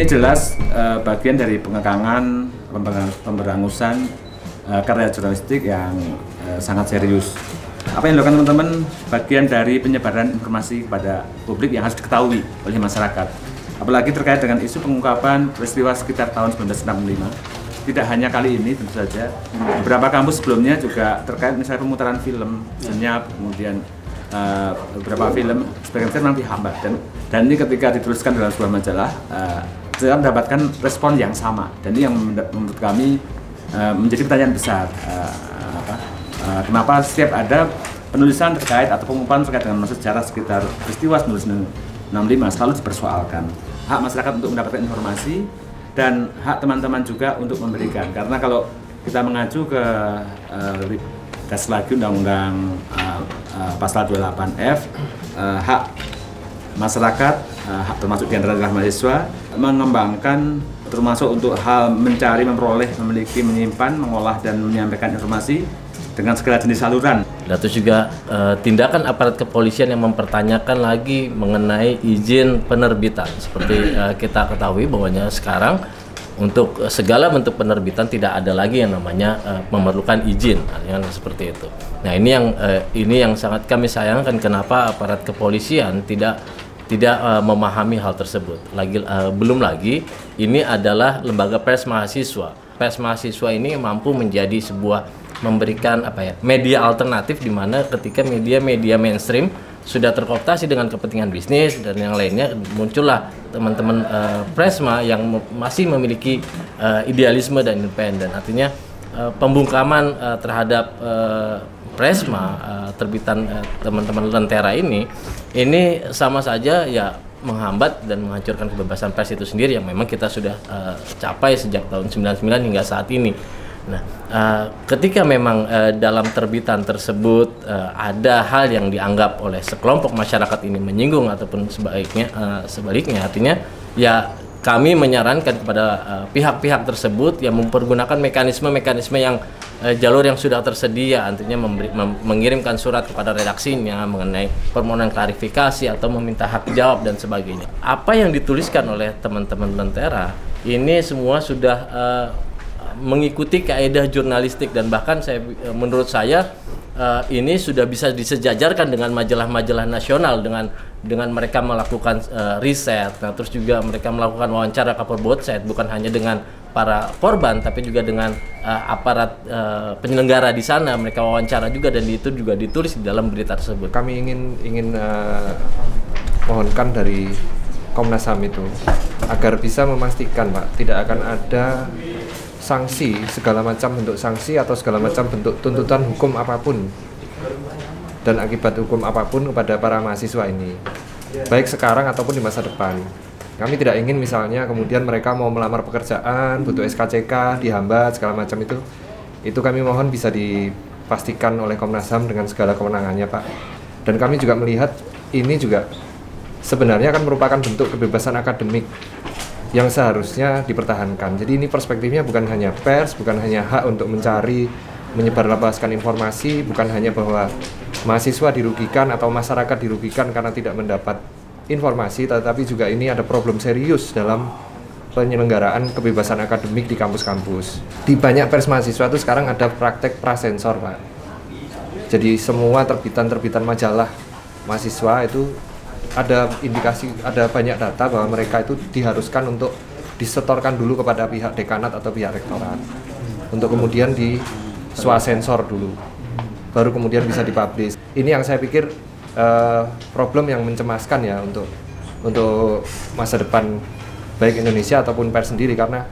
ini jelas bagian dari pengekangan, pemberangusan karya jurnalistik yang sangat serius. Apa yang dilakukan teman-teman bagian dari penyebaran informasi kepada publik yang harus diketahui oleh masyarakat. Apalagi terkait dengan isu pengungkapan peristiwa sekitar tahun 1965. Tidak hanya kali ini tentu saja, beberapa kampus sebelumnya juga terkait misalnya pemutaran film, senyap, kemudian beberapa film sebagian besar nanti hambat. Dan ini ketika dituliskan dalam sebuah majalah, kita mendapatkan respon yang sama. Dan ini yang menurut kami menjadi pertanyaan besar. Kenapa setiap ada penulisan terkait atau pengungkapan terkait dengan masa sejarah sekitar peristiwa 1965 selalu dipersoalkan. Hak masyarakat untuk mendapatkan informasi, dan hak teman-teman juga untuk memberikan, karena kalau kita mengacu ke tes lagi undang-undang pasal 28F, hak masyarakat, hak termasuk diantara adalah mahasiswa, mengembangkan termasuk untuk hal mencari, memperoleh, memiliki, menyimpan, mengolah, dan menyampaikan informasi dengan segala jenis saluran. Nah, terus juga tindakan aparat kepolisian yang mempertanyakan lagi mengenai izin penerbitan. Seperti kita ketahui bahwanya sekarang untuk segala bentuk penerbitan tidak ada lagi yang namanya memerlukan izin, artinya seperti itu. Nah, ini yang sangat kami sayangkan, kenapa aparat kepolisian tidak memahami hal tersebut. Belum lagi ini adalah lembaga pers mahasiswa. Pers mahasiswa ini mampu menjadi sebuah memberikan media alternatif, di mana ketika media mainstream sudah terkooptasi dengan kepentingan bisnis dan yang lainnya, muncullah teman-teman Presma yang masih memiliki idealisme dan independen. Artinya pembungkaman terhadap Presma, terbitan teman-teman Lentera ini sama saja ya menghambat dan menghancurkan kebebasan pers itu sendiri yang memang kita sudah capai sejak tahun 99 hingga saat ini. Nah, ketika memang dalam terbitan tersebut ada hal yang dianggap oleh sekelompok masyarakat ini menyinggung ataupun sebaliknya, artinya ya kami menyarankan kepada pihak-pihak tersebut yang mempergunakan mekanisme-mekanisme yang jalur yang sudah tersedia, artinya mengirimkan surat kepada redaksinya mengenai permohonan klarifikasi atau meminta hak jawab dan sebagainya. Apa yang dituliskan oleh teman-teman Lentera ini semua sudah mengikuti kaedah jurnalistik, dan bahkan menurut saya ini sudah bisa disejajarkan dengan majalah-majalah nasional dengan mereka melakukan riset. Nah, terus juga mereka melakukan wawancara cover both side, bukan hanya dengan para korban tapi juga dengan aparat penyelenggara di sana. Mereka wawancara juga, dan itu juga ditulis di dalam berita tersebut. Kami ingin mohonkan dari Komnas HAM itu agar bisa memastikan, Pak, tidak akan ada sanksi, segala macam bentuk sanksi atau segala macam bentuk tuntutan hukum apapun dan akibat hukum apapun kepada para mahasiswa ini, baik sekarang ataupun di masa depan. Kami tidak ingin misalnya kemudian mereka mau melamar pekerjaan, butuh SKCK, dihambat, segala macam itu. Itu kami mohon bisa dipastikan oleh Komnas HAM dengan segala kewenangannya, Pak. Dan kami juga melihat ini juga sebenarnya kan merupakan bentuk kebebasan akademik yang seharusnya dipertahankan. Jadi ini perspektifnya bukan hanya pers, bukan hanya hak untuk mencari, menyebarluaskan informasi, bukan hanya bahwa mahasiswa dirugikan atau masyarakat dirugikan karena tidak mendapat informasi, tetapi juga ini ada problem serius dalam penyelenggaraan kebebasan akademik di kampus-kampus. Di banyak pers mahasiswa itu sekarang ada praktek prasensor, Pak. Jadi semua terbitan-terbitan majalah mahasiswa itu ada indikasi, ada banyak data bahwa mereka itu diharuskan untuk disetorkan dulu kepada pihak dekanat atau pihak rektorat untuk kemudian di swasensor dulu, baru kemudian bisa dipublish. Ini yang saya pikir problem yang mencemaskan ya untuk masa depan baik Indonesia ataupun pers sendiri, karena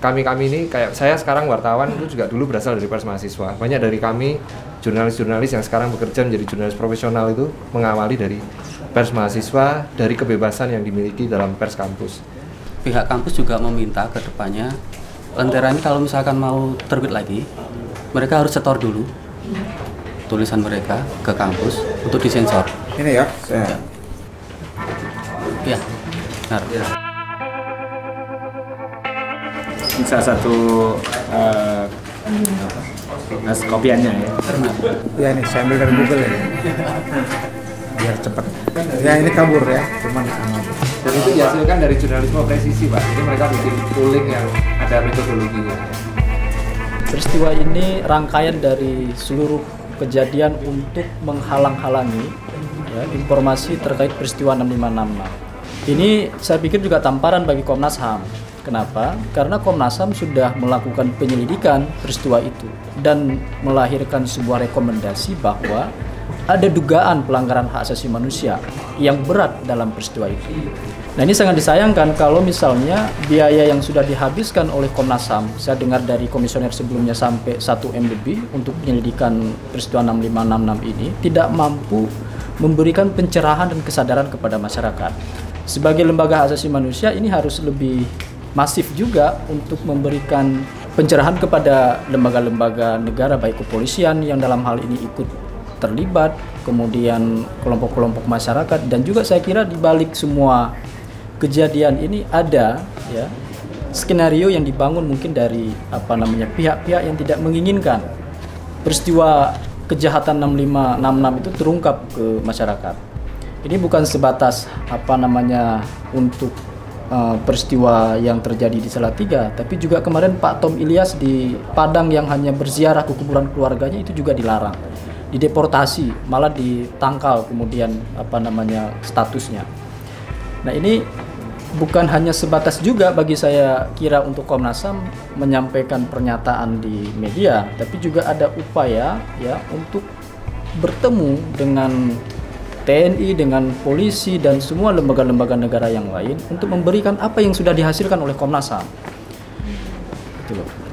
kami ini, kayak saya sekarang wartawan itu juga dulu berasal dari pers mahasiswa. Banyak dari kami jurnalis-jurnalis yang sekarang bekerja menjadi jurnalis profesional itu mengawali dari pers mahasiswa, dari kebebasan yang dimiliki dalam pers kampus. Pihak kampus juga meminta ke depannya, Lentera ini kalau misalkan mau terbit lagi, mereka harus setor dulu tulisan mereka ke kampus untuk disensor. Ini ya? Saya. Ya, benar. Ya. Ini salah satu kopiannya ya? Ya, ini sambil dari Google ya. biar cepat. Ya ini kabur ya, cuman aman. Dan itu dihasilkan dari jurnalisme presisi, Pak. Jadi mereka bikin polling yang ada metodologinya. Peristiwa ini rangkaian dari seluruh kejadian untuk menghalang-halangi ya, informasi terkait peristiwa 6566. Ini saya pikir juga tamparan bagi Komnas HAM. Kenapa? Karena Komnas HAM sudah melakukan penyelidikan peristiwa itu dan melahirkan sebuah rekomendasi bahwa ada dugaan pelanggaran hak asasi manusia yang berat dalam peristiwa itu. Nah, ini sangat disayangkan kalau misalnya biaya yang sudah dihabiskan oleh Komnas HAM, saya dengar dari komisioner sebelumnya sampai 1 M lebih untuk penyelidikan peristiwa 6566 ini, tidak mampu memberikan pencerahan dan kesadaran kepada masyarakat. Sebagai lembaga hak asasi manusia ini harus lebih masif juga untuk memberikan pencerahan kepada lembaga-lembaga negara, baik kepolisian yang dalam hal ini ikut terlibat, kemudian kelompok-kelompok masyarakat, dan juga saya kira di balik semua kejadian ini ada ya skenario yang dibangun mungkin dari pihak-pihak yang tidak menginginkan peristiwa kejahatan 6566 itu terungkap ke masyarakat. Ini bukan sebatas untuk peristiwa yang terjadi di Salatiga, tapi juga kemarin Pak Tom Ilyas di Padang yang hanya berziarah ke kuburan keluarganya itu juga dilarang, dideportasi, malah ditangkal kemudian statusnya. Nah, ini bukan hanya sebatas juga bagi saya kira untuk Komnas HAM menyampaikan pernyataan di media, tapi juga ada upaya ya untuk bertemu dengan TNI, dengan polisi, dan semua lembaga-lembaga negara yang lain untuk memberikan apa yang sudah dihasilkan oleh Komnas HAM.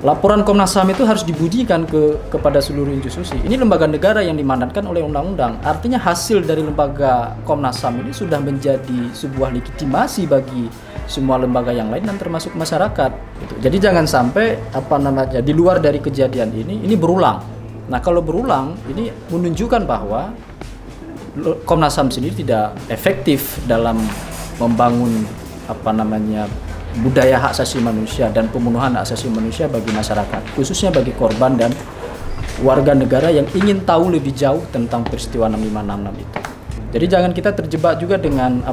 Laporan Komnas HAM itu harus dibujikan kepada seluruh institusi. Ini lembaga negara yang dimandatkan oleh undang-undang. Artinya hasil dari lembaga Komnas HAM ini sudah menjadi sebuah legitimasi bagi semua lembaga yang lain dan termasuk masyarakat. Jadi jangan sampai di luar dari kejadian ini berulang. Nah, kalau berulang ini menunjukkan bahwa Komnas HAM sendiri tidak efektif dalam membangun budaya hak asasi manusia dan pemenuhan hak asasi manusia bagi masyarakat, khususnya bagi korban dan warga negara yang ingin tahu lebih jauh tentang peristiwa 6566 itu. Jadi jangan kita terjebak juga dengan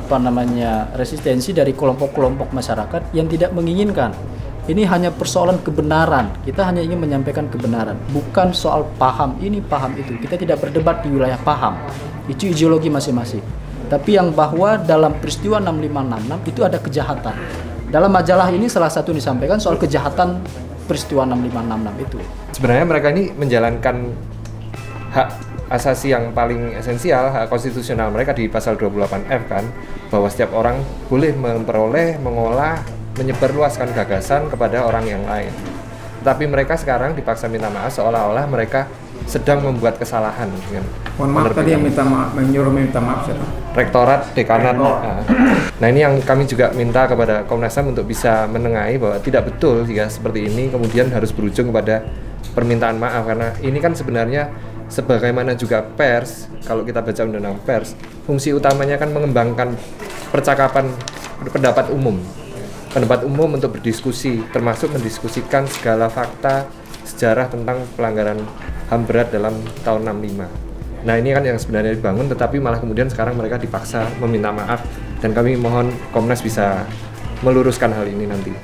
resistensi dari kelompok-kelompok masyarakat yang tidak menginginkan. Ini hanya persoalan kebenaran. Kita hanya ingin menyampaikan kebenaran, bukan soal paham ini, paham itu. Kita tidak berdebat di wilayah paham. Itu ideologi masing-masing. Tapi yang bahwa dalam peristiwa 6566 itu ada kejahatan. Dalam majalah ini salah satu disampaikan soal kejahatan peristiwa 6566 itu. Sebenarnya mereka ini menjalankan hak asasi yang paling esensial, hak konstitusional mereka di pasal 28F kan, bahwa setiap orang boleh memperoleh, mengolah, menyebarluaskan gagasan kepada orang yang lain. Tapi mereka sekarang dipaksa minta maaf seolah-olah mereka sedang membuat kesalahan. Mohon maaf, tadi yang minta maaf, menyuruh minta maaf siapa? Rektorat Dekanat. Nah, ini yang kami juga minta kepada Komnas HAM untuk bisa menengahi bahwa tidak betul jika seperti ini kemudian harus berujung kepada permintaan maaf, karena ini kan sebenarnya sebagaimana juga pers, kalau kita baca undang-undang pers, fungsi utamanya kan mengembangkan percakapan pendapat umum untuk berdiskusi, termasuk mendiskusikan segala fakta sejarah tentang pelanggaran HAM berat dalam tahun 65. Nah, ini kan yang sebenarnya dibangun, tetapi malah kemudian sekarang mereka dipaksa meminta maaf, dan kami mohon Komnas bisa meluruskan hal ini nanti.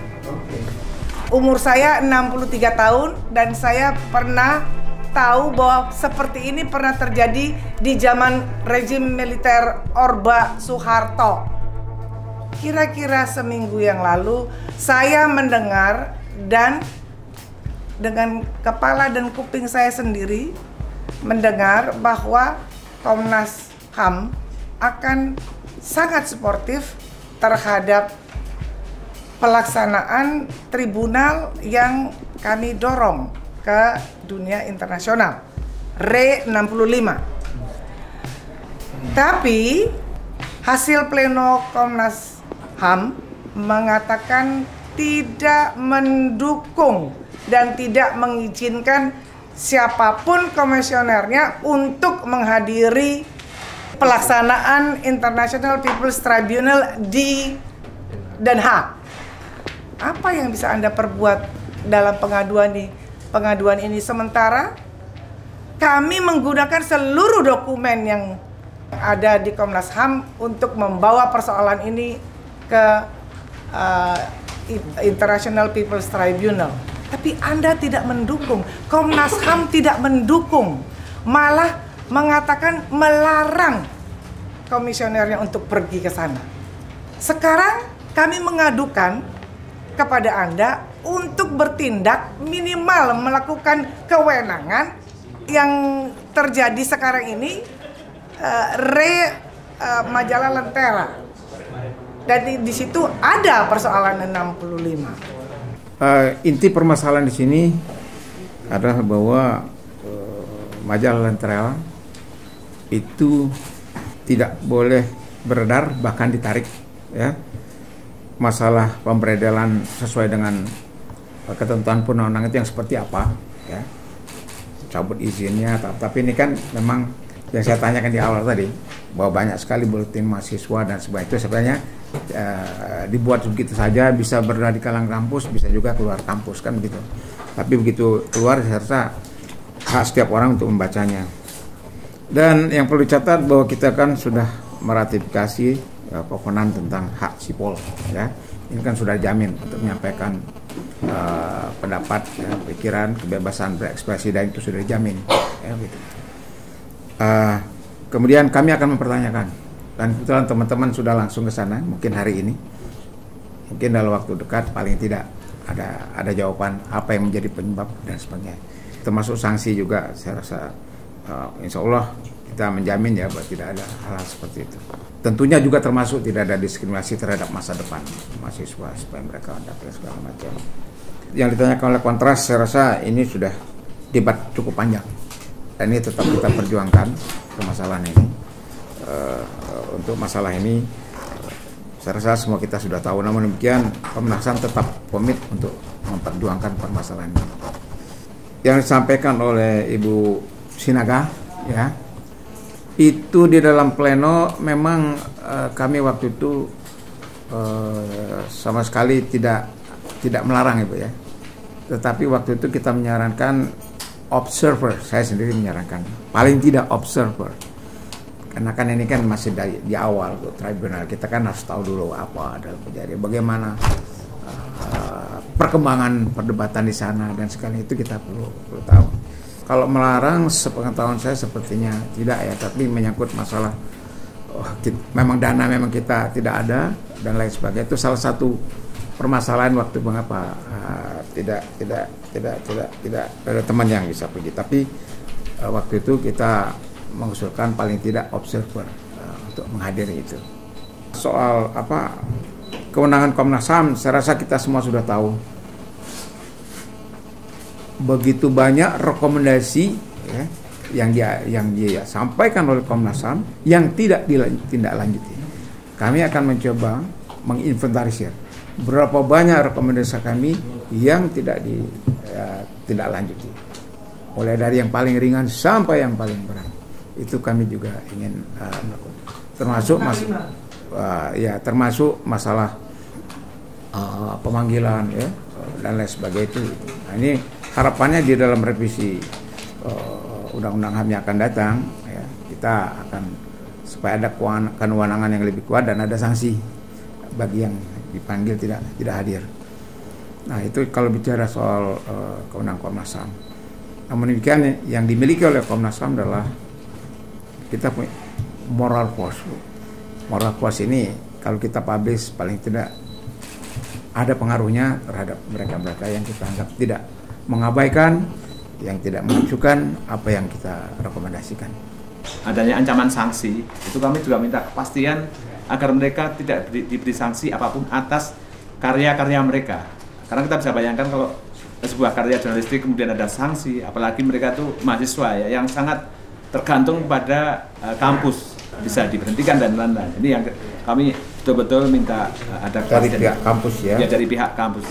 Umur saya 63 tahun dan saya pernah tahu bahwa seperti ini pernah terjadi di zaman rejim militer Orba Soeharto. Kira-kira seminggu yang lalu saya mendengar, dan dengan kepala dan kuping saya sendiri mendengar bahwa Komnas HAM akan sangat suportif terhadap pelaksanaan tribunal yang kami dorong ke dunia internasional RE65. Tapi hasil pleno Komnas HAM mengatakan tidak mendukung dan tidak mengizinkan siapapun komisionernya untuk menghadiri pelaksanaan International People's Tribunal di Den Haag. Apa yang bisa Anda perbuat dalam pengaduan ini? Pengaduan ini sementara kami menggunakan seluruh dokumen yang ada di Komnas HAM untuk membawa persoalan ini ke International People's Tribunal. Tapi Anda tidak mendukung, Komnas HAM tidak mendukung, malah mengatakan melarang komisionernya untuk pergi ke sana. Sekarang kami mengadukan kepada Anda untuk bertindak minimal melakukan kewenangan yang terjadi sekarang ini majalah Lentera. Dan di situ ada persoalan 65. Inti permasalahan di sini adalah bahwa majalah Lentera itu tidak boleh beredar, bahkan ditarik, ya. Masalah pemberedaran sesuai dengan ketentuan perundang-undangan itu yang seperti apa, ya, cabut izinnya. Tapi ini kan memang yang saya tanyakan di awal tadi, bahwa banyak sekali buletin mahasiswa dan sebagainya itu sebenarnya dibuat begitu saja, bisa berada di kalangan kampus, bisa juga keluar kampus, kan begitu. Tapi begitu keluar, saya rasa hak setiap orang untuk membacanya. Dan yang perlu dicatat bahwa kita kan sudah meratifikasi kokonan tentang hak sipol, ya. Ini kan sudah jamin untuk menyampaikan pendapat, ya, pikiran, kebebasan berekspresi, dan itu sudah dijamin, ya, gitu. Kemudian kami akan mempertanyakan, dan kebetulan teman-teman sudah langsung ke sana, mungkin hari ini, mungkin dalam waktu dekat paling tidak ada jawaban apa yang menjadi penyebab dan sebagainya, termasuk sanksi juga. Saya rasa insya Allah kita menjamin, ya, bahwa tidak ada hal-hal seperti itu. Tentunya juga termasuk tidak ada diskriminasi terhadap masa depan mahasiswa supaya mereka dapat segala macam. Yang ditanyakan oleh Kontras, saya rasa ini sudah debat cukup panjang, dan ini tetap kita perjuangkan permasalahan ini. Untuk masalah ini, saya rasa semua kita sudah tahu. Namun demikian, Komnas HAM tetap komit untuk memperjuangkan permasalahan ini. Yang disampaikan oleh Ibu Sinaga, ya, itu di dalam pleno memang kami waktu itu sama sekali tidak melarang, Ibu, ya. Tetapi waktu itu kita menyarankan observer, saya sendiri menyarankan paling tidak observer, karena kan ini kan masih di awal tuh, tribunal kita kan harus tahu dulu apa ada terjadi, bagaimana perkembangan perdebatan di sana, dan sekali itu kita perlu tahu. Kalau melarang, sepengetahuan saya sepertinya tidak, ya, tapi menyangkut masalah memang dana memang kita tidak ada dan lain sebagainya, itu salah satu permasalahan waktu mengapa tidak ada teman yang bisa pergi. Tapi waktu itu kita mengusulkan paling tidak observer untuk menghadiri itu. Soal apa kewenangan Komnas HAM, saya rasa kita semua sudah tahu. Begitu banyak rekomendasi, ya, yang dia sampaikan oleh Komnas HAM yang tidak ditindaklanjuti. Kami akan mencoba menginventarisir berapa banyak rekomendasi kami yang tidak lanjuti, mulai dari yang paling ringan sampai yang paling berat. Itu kami juga ingin melakukan, termasuk masalah pemanggilan, ya, dan lain sebagainya itu. Nah, ini harapannya di dalam revisi Undang-Undang HAM yang akan datang, ya, kita akan supaya ada kewenangan yang lebih kuat dan ada sanksi bagi yang dipanggil tidak hadir. Nah, itu kalau bicara soal kewenangan Komnas HAM. Namun demikian, yang dimiliki oleh Komnas HAM adalah kita punya moral force. Moral force ini kalau kita publish paling tidak ada pengaruhnya terhadap mereka-mereka yang kita anggap tidak mengabaikan, yang tidak menunjukkan apa yang kita rekomendasikan. Adanya ancaman sanksi, itu kami juga minta kepastian agar mereka tidak diberi sanksi apapun atas karya-karya mereka. Karena kita bisa bayangkan kalau sebuah karya jurnalistik kemudian ada sanksi, apalagi mereka itu mahasiswa, ya, yang sangat tergantung pada kampus, bisa diberhentikan dan lain-lain. Ini yang kami betul-betul minta ada dari pihak kampus, ya. Ya, dari pihak kampus.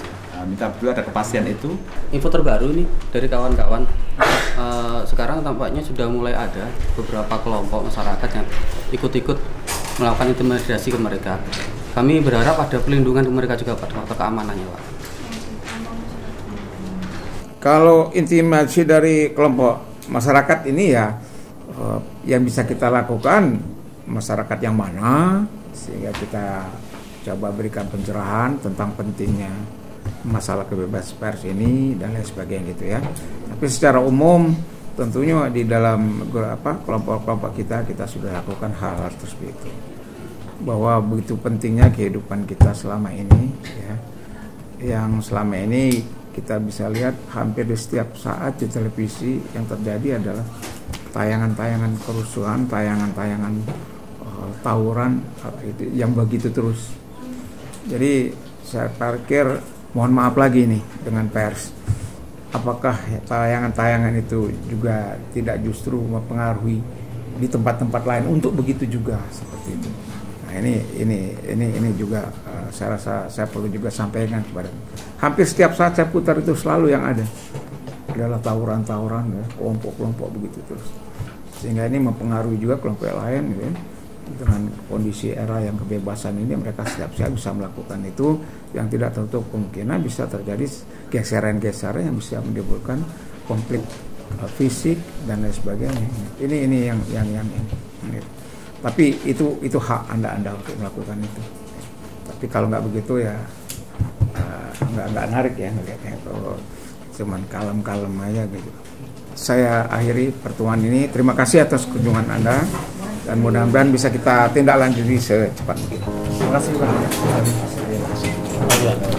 Minta betul ada kepastian itu. Info terbaru nih dari kawan-kawan. Sekarang tampaknya sudah mulai ada beberapa kelompok masyarakat yang ikut-ikut melakukan intimidasi ke mereka. Kami berharap ada pelindungan ke mereka juga pada faktor keamanannya, Pak. Kalau intimidasi dari kelompok masyarakat ini, ya, yang bisa kita lakukan masyarakat yang mana, sehingga kita coba berikan pencerahan tentang pentingnya masalah kebebasan pers ini dan lain sebagainya gitu ya. Tapi secara umum tentunya di dalam kelompok-kelompok kita sudah lakukan hal-hal tersebut itu, bahwa begitu pentingnya kehidupan kita selama ini ya, yang selama ini kita bisa lihat hampir di setiap saat di televisi yang terjadi adalah tayangan-tayangan kerusuhan, tayangan-tayangan tawuran itu yang begitu terus. Jadi saya pikir mohon maaf lagi nih dengan pers, apakah tayangan-tayangan itu juga tidak justru mempengaruhi di tempat-tempat lain untuk begitu juga seperti itu. Nah ini juga saya rasa saya perlu juga sampaikan kepada, hampir setiap saat saya putar itu selalu yang ada adalah tawuran-tawuran ya, kelompok-kelompok begitu terus, sehingga ini mempengaruhi juga kelompok lain ya. Dengan kondisi era yang kebebasan ini, mereka siap-siap bisa melakukan itu, yang tidak tertutup kemungkinan bisa terjadi geseran-geseran yang bisa menimbulkan konflik fisik dan lain sebagainya. Ini yang ini. Tapi itu hak Anda untuk melakukan itu. Tapi kalau nggak begitu ya nggak menarik ya ngelihatnya, kalau cuman kalem-kalem aja gitu. Saya akhiri pertemuan ini. Terima kasih atas kunjungan Anda. Dan mudah-mudahan bisa kita tindak lanjuti secepat mungkin. Terima kasih banyak.